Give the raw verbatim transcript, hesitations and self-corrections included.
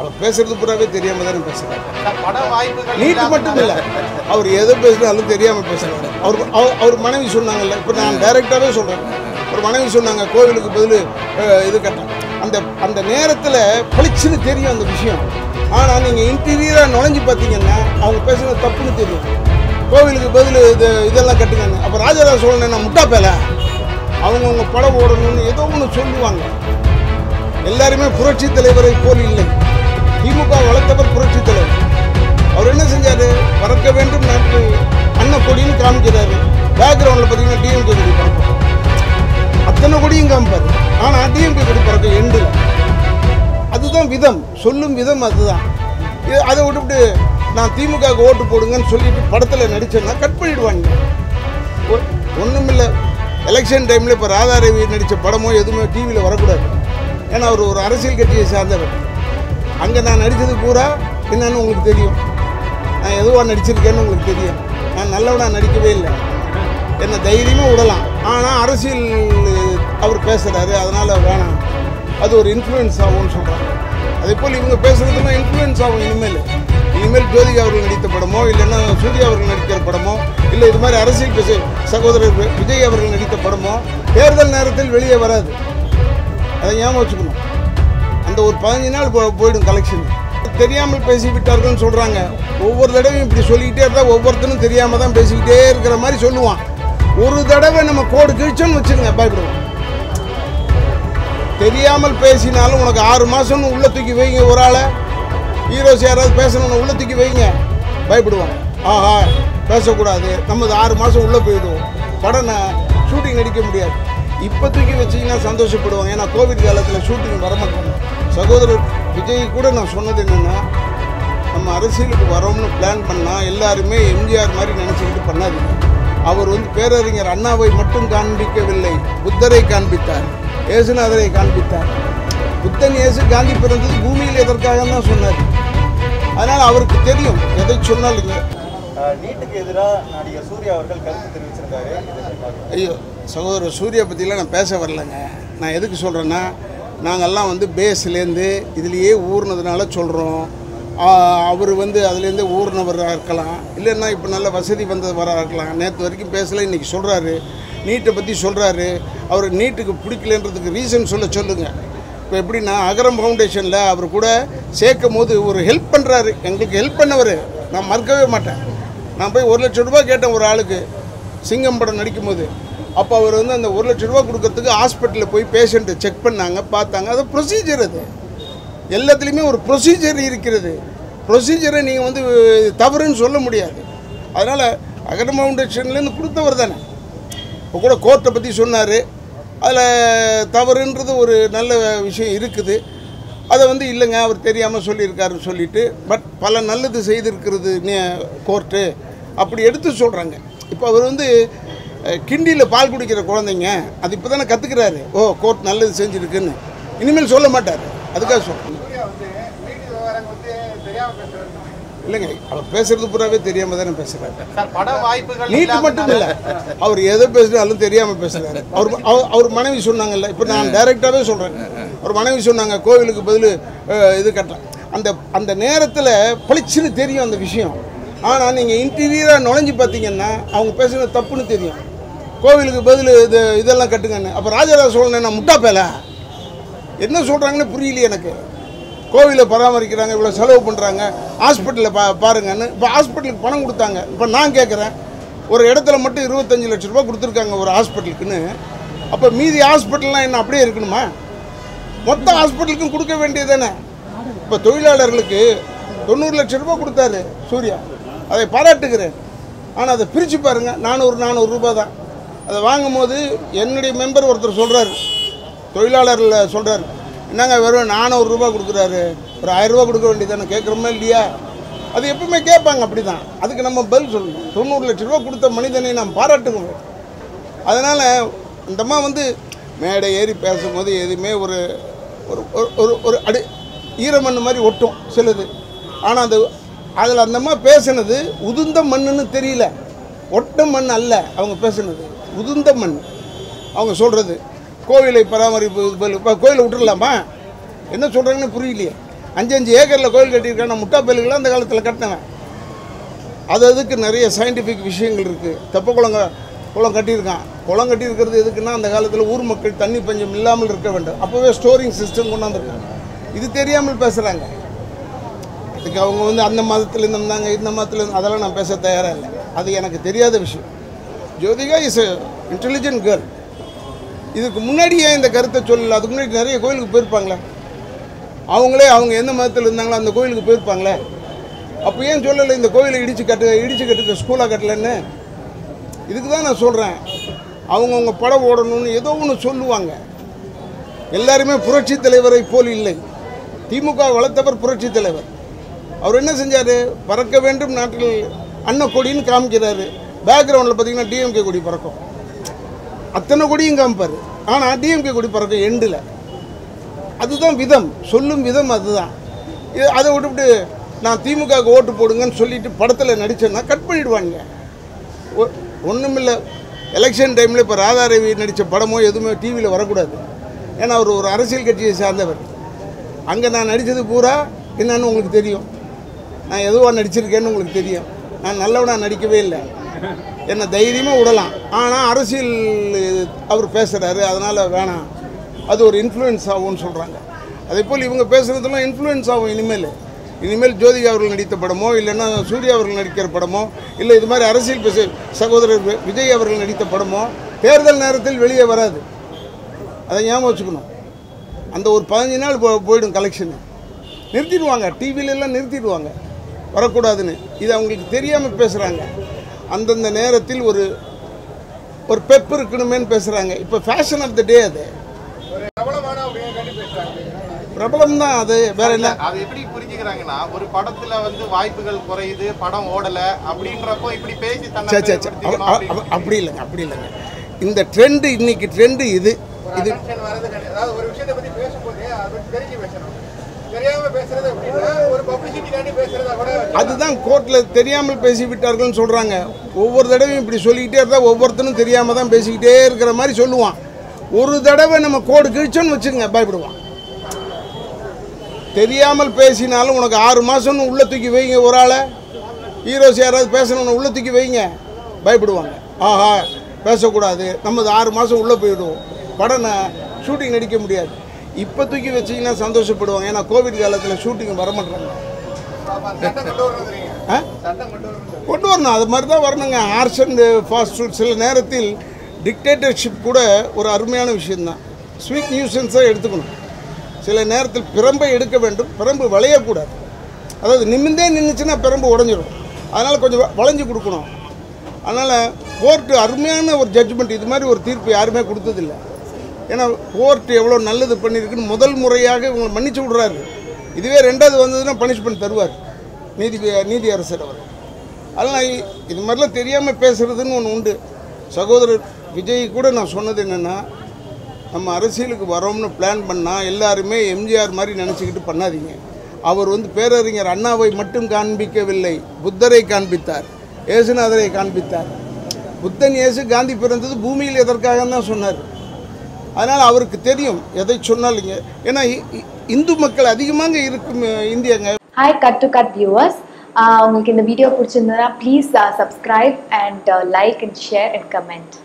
அவர் பேசுறது புறாவே தெரியாம தான் பேசுறாரு. பட வாய்ப்புகள் நீட் மட்டும் இல்ல, அவர் எதை பேசுறாலும் தெரியாம பேசுறாரு. அவர் அவர் மனைவி சொன்னாங்கல்ல, இப்போ நான் டைரக்டாவே சொல்றேன், ஒரு மனைவி சொன்னாங்க கோவிலுக்கு பதில் இது கட்டணும். அந்த அந்த நேரத்துல பளிச்சுன்னு தெரியும் அந்த விஷயம். ஆனா நீங்க இன்டீரியரா நுழைஞ்சு பார்த்தீங்கன்னா அவங்க பேசுறது தப்புன்னு தெரியும். கோவிலுக்கு பதில் இது இதெல்லாம் கட்டுங்க. அப்போ ராஜராஜ சோழன் என்ன முட்டா பேல, அவங்கவுங்க படம் ஓடணும்னு ஏதோ ஒன்று சொல்லுவாங்க. எல்லாருமே புரட்சி தலைவரை போல் இல்லை. திமுக வளர்த்தவர் புரட்சி தலைவர். அவர் என்ன செஞ்சாரு, வளர்க்க வேண்டும் நாட்டு அண்ணன் கொடின்னு காமிக்கிறாரு. பேக்ரவுண்டில் பார்த்தீங்கன்னா டிஎம்கே கொடி பறக்கும், அத்தனை கொடியும் காமிப்பார். ஆனால் டிஎம்கே கொடி பறக்க எண்டு அதுதான் விதம், சொல்லும் விதம் அதுதான். அதை விட்டுவிட்டு நான் திமுகவுக்கு ஓட்டு போடுங்கன்னு சொல்லிட்டு படத்தில் நடித்தேன்னா கட் பண்ணிவிடுவாங்க. ஒன்றும் இல்லை, எலெக்ஷன் டைமில் இப்போ ராதாரவி நடித்த படமோ எதுவுமே டிவியில் வரக்கூடாது. ஏன்னா அவர் ஒரு அரசியல் கட்சியை சார்ந்தவர். அங்கே நான் நடித்தது பூரா என்னென்னு உங்களுக்கு தெரியும். நான் எதுவாக நடிச்சிருக்கேன்னு உங்களுக்கு தெரியும். நான் நல்லவனாக நடிக்கவே இல்லை, என்னை தைரியமாக விடலாம். ஆனால் அரசியல் அவர் பேசுகிறாரு, அதனால் வேணாம், அது ஒரு இன்ஃப்ளூயன்ஸ் ஆகும்னு சொல்கிறாங்க. அதே போல் இவங்க பேசுகிறதுனா இன்ஃப்ளூயன்ஸ் ஆகும். இனிமேல் இனிமேல் ஜோதிகா அவர்கள் நடித்த படமோ இல்லைன்னா சூர்யா அவர்கள் நடிக்கிற படமோ இல்லை இது மாதிரி அரசியல் பேச சகோதரர் விஜய் அவர்கள் நடித்த படமோ தேர்தல் நேரத்தில் வெளியே வராது. அதை ஞாபகம் வச்சுக்கணும். அந்த ஒரு பதினஞ்சு நாள் போ போயிடும் கலெக்ஷன். தெரியாமல் பேசிவிட்டார்கள்னு சொல்கிறாங்க. ஒவ்வொரு தடவையும் இப்படி சொல்லிக்கிட்டே இருந்தால் ஒவ்வொருத்தரும் தெரியாமல் தான் பேசிக்கிட்டே இருக்கிற மாதிரி சொல்லுவான். ஒரு தடவை நம்ம கோடு கிழிச்சோன்னு வச்சுக்கோங்க, பயப்படுவோம். தெரியாமல் பேசினாலும் உனக்கு ஆறு மாதம்னு உள்ளே தூக்கி வைங்க. ஒரு ஆளை ஹீரோஸ் யாராவது பேசணும்னு உள்ளே தூக்கி வைங்க, பயப்படுவாங்க. ஆஹா பேசக்கூடாது, நம்ம ஆறு மாதம் உள்ளே போயிடுவோம், படம் ஷூட்டிங் நடிக்க முடியாது. இப்போ தூக்கி வச்சிங்கன்னா சந்தோஷப்படுவாங்க. ஏன்னா கோவிட் காலத்தில் ஷூட்டிங் வரமாட்டாங்க. சகோதரர் விஜய் கூட நான் சொன்னது என்னென்னா, நம்ம அரசியலுக்கு வரோம்னு பிளான் பண்ணால் எல்லாருமே எம்ஜிஆர் மாதிரி நினச்சிக்கிட்டு பண்ணாதீங்க. அவர் வந்து பேரறிஞர் அண்ணாவை மட்டும் காண்பிக்கவில்லை, புத்தரை காண்பித்தார், ஏசுநாதரை காண்பித்தார். புத்தன் ஏசு காந்தி பிறந்தது பூமியில் எதற்காக தான் சொன்னார். அதனால் அவருக்கு தெரியும் எதை சொன்னாலுங்க. நீட்டுக்கு எதிராக நடிகர் சூர்யா அவர்கள் கருத்து தெரிவிச்சிருக்காரு. ஐயோ சகோதரர் சூர்யா பற்றிலாம் நான் பேச வரலைங்க. நான் எதுக்கு சொல்கிறேன்னா, நாங்கள்லாம் வந்து பேஸ்லேருந்து இதுலேயே ஊறினதுனால சொல்கிறோம். அவர் வந்து அதுலேருந்து ஊறினவராக இருக்கலாம், இல்லைன்னா இப்போ நல்ல வசதி வந்தவராக இருக்கலாம். நேற்று வரைக்கும் பேசலை, இன்றைக்கி சொல்கிறாரு, நீட்டை பற்றி சொல்கிறாரு. அவர் நீட்டுக்கு பிடிக்கலன்றதுக்கு ரீசன் சொல்ல சொல்லுங்கள். இப்போ எப்படின்னா, அகரம் ஃபவுண்டேஷனில் அவர் கூட சேர்க்கும் போது ஒரு ஹெல்ப் பண்ணுறாரு, எங்களுக்கு ஹெல்ப் பண்ணவர், நான் மறக்கவே மாட்டேன். நான் போய் ஒரு லட்சம் ரூபா கேட்டேன் ஒரு ஆளுக்கு, சிங்கம் படம் நடிக்கும் போது. அப்போ அவர் வந்து அந்த ஒரு லட்ச ரூபா கொடுக்கறதுக்கு ஹாஸ்பிட்டலில் போய் பேஷண்ட்டை செக் பண்ணாங்க, பார்த்தாங்க. அது ப்ரொசீஜர். அது எல்லாத்துலேயுமே ஒரு ப்ரொசீஜர் இருக்கிறது. ப்ரொசீஜரை நீங்கள் வந்து தவறுன்னு சொல்ல முடியாது. அதனால் அகரம் ஃபவுண்டேஷன்லேருந்து கொடுத்தவர் தானே. இப்போ கூட கோர்ட்டை பற்றி சொன்னார், அதில் தவறுன்றது ஒரு நல்ல விஷயம் இருக்குது. அதை வந்து இல்லைங்க அவர் தெரியாமல் சொல்லியிருக்காருன்னு சொல்லிவிட்டு, பட் பல நல்லது செய்திருக்கிறது கோர்ட்டு அப்படி எடுத்து சொல்கிறாங்க. இப்போ அவர் வந்து கிண்டியில் பால் குடிக்கிற குழந்தைங்க, அது இப்போ தானே கற்றுக்கிறாரு, ஓ கோர்ட் நல்லது செஞ்சுருக்குன்னு. இனிமேல் சொல்ல மாட்டார். அதுக்காக சொல்கிறாங்க. இல்லைங்க, அவர் பேசுகிறது பூராவே தெரியாமல் தானே பேசுகிறாரு. நீட்டு மட்டும் இல்லை, அவர் எதை பேசுனாலும் தெரியாமல் பேசுகிறாரு. அவர் அவர் மனைவி சொன்னாங்கல்ல, இப்போ நான் டைரெக்டாகவே சொல்கிறேன், ஒரு மனைவி சொன்னாங்க கோவிலுக்கு பதில் இது கட்டலாம். அந்த அந்த நேரத்தில் பளிச்சுன்னு தெரியும் அந்த விஷயம். ஆனால் நீங்கள் இன்டீரியராக நுழைஞ்சு பார்த்தீங்கன்னா அவங்க பேசுகிறது தப்புன்னு தெரியும். கோவிலுக்கு பதில் இது இதெல்லாம் கட்டுங்கன்னு. அப்போ ராஜராஜ சோழன் என்ன முட்டா பேல, என்ன சொல்கிறாங்கன்னு புரியலையே எனக்கு. கோவிலை பராமரிக்கிறாங்க, இவ்வளோ செலவு பண்ணுறாங்க, ஹாஸ்பிட்டலில் பா பாருங்கன்னு. இப்போ ஹாஸ்பிட்டலுக்கு பணம் கொடுத்தாங்க. இப்போ நான் கேட்குறேன், ஒரு இடத்துல மட்டும் இருபத்தஞ்சி லட்ச ரூபா கொடுத்துருக்காங்க ஒரு ஹாஸ்பிட்டலுக்குன்னு. அப்போ மீதி ஹாஸ்பிட்டல்லாம் என்ன அப்படியே இருக்கணுமா? மொத்த ஹாஸ்பிட்டலுக்கும் கொடுக்க வேண்டியது தானே. இப்போ தொழிலாளர்களுக்கு தொண்ணூறு லட்ச ரூபா கொடுத்தாரு சூர்யா, அதை பாராட்டுக்கிறேன். ஆனால் அதை பிரித்து பாருங்கள், நானூறு நானூறு ரூபா தான். அதை வாங்கும் போது என்னுடைய மெம்பர் ஒருத்தர் சொல்கிறார், தொழிலாளர்கள் சொல்கிறார், என்னங்க வெறும் நானூறு ரூபா கொடுக்குறாரு, ஒரு ஆயிரம் ரூபா கொடுக்க வேண்டியதானே, கேட்குறோமா இல்லையா? அது எப்பவுமே கேட்பாங்க, அப்படி தான். அதுக்கு நம்ம பதில் சொல்லணும். தொண்ணூறு லட்ச ரூபா கொடுத்த மனிதனை நாம் பாராட்டுக்குவோம். அதனால் இந்தம்மா வந்து மேடை ஏறி பேசும்போது எதுவுமே ஒரு ஒரு ஒரு அடி ஈரமண் மாதிரி ஒட்டும் சிலது. ஆனால் அது அதில் அந்தம்மா பேசுனது உதிர்ந்த மண்ணுன்னு தெரியல, ஒட்ட மண் அல்ல. அவங்க பேசுனது உதிர்ந்த மண். அவங்க சொல்கிறது கோவிலை பராமரிப்பு, கோயிலை விட்டுடலாமா, என்ன சொல்கிறாங்கன்னு புரியலையே. अंजुंज ஏக்கர்ல கோயில் கட்டியிருக்கானே முட்டா பேலுகள அந்த காலத்துல கட்டனேன் அது அதுக்கு நிறைய சயின்டிஃபிக் விஷயங்கள் இருக்கு தப்பு குளங்க குளம் கட்டியிருக்கான் குளம் கட்டி இருக்குது எதுக்குன்னா அந்த காலத்துல ஊர் மக்கள் தண்ணி பஞ்சம் இல்லாம இருக்க வேண்டும் அப்பவே ஸ்டோரிங் சிஸ்டம் கொண்டு வந்தாங்க இது தெரியாமல் பேசுறாங்க அதுக்கு அவங்க வந்து அந்த மதத்துல இருந்தாங்க இந்த மதத்துல அதெல்லாம் நான் பேச தயாரா இல்ல அது எனக்கு தெரியாத விஷயம் Jyothika is a intelligent girl இதுக்கு முன்னாடியே இந்த கருத்து சொல்லல அதுக்கு முன்னாடி நிறைய கோயிலுக்கு போயிருப்பாங்களே அவங்களே அவங்க என்ன மதத்துல இருந்தாங்களோ அந்த கோயிலுக்கு போயிருப்பாங்களே அப்ப ஏன் சொல்லல இந்த கோயிலை இடிச்சு கட்டு இடிச்சு கட்டுது ஸ்கூலா கட்டலன்னு இதுக்கு தான் நான் சொல்றேன் அவங்கவங்க படம் ஓடணும்னு ஏதோ ஒன்னு சொல்லுவாங்க எல்லாரும் புரட்சி தலைவரை போல் இல்லை திமுக வளத்தவர் புரட்சி தலைவர் அவர் என்ன செஞ்சாரு பறக்க வேண்டும் நாட்டில் அன்ன கொடின்னு காமிக்கிறாரு பேக்ரவுண்ட்ல பாத்தீங்கன்னா டிஎம்கே கொடி பறக்கும் அத்தனை கொடியும் காமிப்பாரு ஆனா டிஎம்கே கொடி பறக்கும் எண்டில் அதுதான் விதம் சொல்லும் விதம் அதுதான் அதை விட்டுவிட்டு நான் திமுகவுக்கு ஓட்டு போடுங்கன்னு சொல்லிட்டு படத்தில் நடிச்சேன்னா கட் பண்ணிடுவாங்க ஒன்றுமில்லை எலெக்ஷன் டைமில் இப்போ ராதாரவி நடித்த படமோ எதுவுமே டிவியில் வரக்கூடாது ஏன்னா அவர் ஒரு அரசியல் கட்சியை சார்ந்தவர் அங்கே நான் நடித்தது பூரா என்னன்னு உங்களுக்கு தெரியும் நான் எதுவாக நடிச்சிருக்கேன்னு உங்களுக்கு தெரியும் நான் நல்லவனாக நடிக்கவே இல்லை என்னை தைரியமாக விடலாம் ஆனால் அரசியல் அவர் பேசுகிறாரு அதனால் வேணாம் அது ஒரு இன்ஃப்ளூயன்ஸ் ஆகும்னு சொல்கிறாங்க அதே போல் இவங்க பேசுகிறதுலாம் இன்ஃப்ளூயன்ஸ் ஆகும் இனிமேல் இனிமேல் ஜோதிகா அவர்கள் நடித்த படமோ இல்லைன்னா சூர்யா அவர்கள் நடிக்கிற படமோ இல்லை இது மாதிரி அரசியல் பேச சகோதரர் விஜய் அவர்கள் நடித்த படமோ தேர்தல் நேரத்தில் வெளியே வராது அதை ஞாபகம் வச்சுக்கணும் அந்த ஒரு பதினஞ்சு நாள் போ போயிடும் கலெக்ஷனு நிறுத்திடுவாங்க டிவிலெல்லாம் நிறுத்திடுவாங்க வரக்கூடாதுன்னு இது அவங்களுக்கு தெரியாமல் பேசுகிறாங்க அந்தந்த நேரத்தில் ஒரு ஒரு பெப் இருக்கணுமேன்னு பேசுகிறாங்க இப்போ ஃபேஷன் ஆஃப் த டே அது பிரபலம் தான் அது வேற என்ன அது எப்படி புரிஞ்சிக்கறாங்கன்னா ஒரு படத்துல வந்து வாய்ப்புகள் குறையுது படம் ஓடல அப்படின்றப்போ இப்படி பேசி தன்ன அப்படி இல்லங்க அப்படி இல்லங்க இந்த ட்ரெண்ட் இன்னைக்கு ட்ரெண்ட் இது இது ஒரு விஷயத்தை பத்தி பேசும்போது அது தெரிஞ்சு பேசணும் தெரியாம பேசுறது அப்படினா ஒரு பப்ளிசிட்டிக்காண்டி பேசுறத கூட அதுதான் கோர்ட்ல தெரியாமல் பேசி விட்டார்கள்னு சொல்றாங்க ஒவ்வொரு தடவையும் இப்படி சொல்லிக்கிட்டே இருந்தா ஒவ்வொருத்தனும் தெரியாம தான் பேசிக்கிட்டே இருக்கிற மாதிரி சொல்லுவான் ஒரு தடவை நம்ம கோடு கிழிச்சோன்னு வச்சுக்கோங்க பயப்படுவான் தெரியாமல் பேசினாலும் உனக்கு ஆறு மாதம்னு உள்ளே தூக்கி வைங்க ஒரு ஆளை ஹீரோஸ் யாராவது பேசணும்னு உள்ளே தூக்கி வைங்க பயப்படுவாங்க ஆஹா பேசக்கூடாது நம்ம ஆறு மாதம் உள்ளே போயிடுவோம் படம் ஷூட்டிங் நடிக்க முடியாது இப்போ தூக்கி வச்சிங்கன்னா சந்தோஷப்படுவாங்க ஏன்னா கோவிட் காலத்தில் ஷூட்டிங் வர மாட்டாங்க கொண்டு வரணும் அது மாதிரி தான் வரணுங்க ஹார்ஷ் அண்ட் ஃபாஸ்ட் ஃபுட் சில நேரத்தில் டிக்டேட்டர்ஷிப் கூட ஒரு அருமையான விஷயந்தான் ஸ்வீட் நியூசன்ஸாக எடுத்துக்கணும் சில நேரத்தில் பிரம்பை எடுக்க வேண்டும் பிரம்பு வளையக்கூடாது அதாவது நிமிந்தே நின்றுச்சுன்னா பிரம்பு உடஞ்சிடும் அதனால் கொஞ்சம் வளைஞ்சு கொடுக்கணும் அதனால் கோர்ட்டு அருமையான ஒரு ஜட்ஜ்மெண்ட் இது மாதிரி ஒரு தீர்ப்பு யாருமே கொடுத்ததில்லை ஏன்னா கோர்ட்டு எவ்வளோ நல்லது பண்ணியிருக்குன்னு முதல் முறையாக இவங்களை மன்னிச்சு விடுறாரு இதுவே ரெண்டாவது வந்ததுன்னா பனிஷ்மெண்ட் தருவார் நீதி நீதியரசர் அவர் அதனால் இது மாதிரிலாம் தெரியாமல் பேசுகிறதுன்னு ஒன்று உண்டு சகோதரர் விஜய் கூட நான் சொன்னது என்னென்னா நம்ம அரசியலுக்கு வரோம்னு பிளான் பண்ணால் எல்லாருமே எம்ஜிஆர் மாதிரி நினச்சிக்கிட்டு பண்ணாதீங்க அவர் வந்து பேரறிஞர் அண்ணாவை மட்டும் காண்பிக்கவில்லை புத்தரை காண்பித்தார் ஏசுநாதரை காண்பித்தார் புத்தன் ஏசு காந்தி பிறந்தது பூமியில் எதற்காக தான் சொன்னார் அதனால் அவருக்கு தெரியும் எதை சொன்னாலுங்க ஏன்னா இந்து மக்கள் அதிகமாக இருக்கும் இந்தியாங்க hi cut to cut viewers உங்களுக்கு இந்த வீடியோ பிடிச்சிருந்ததுன்னா please subscribe and like and share and comment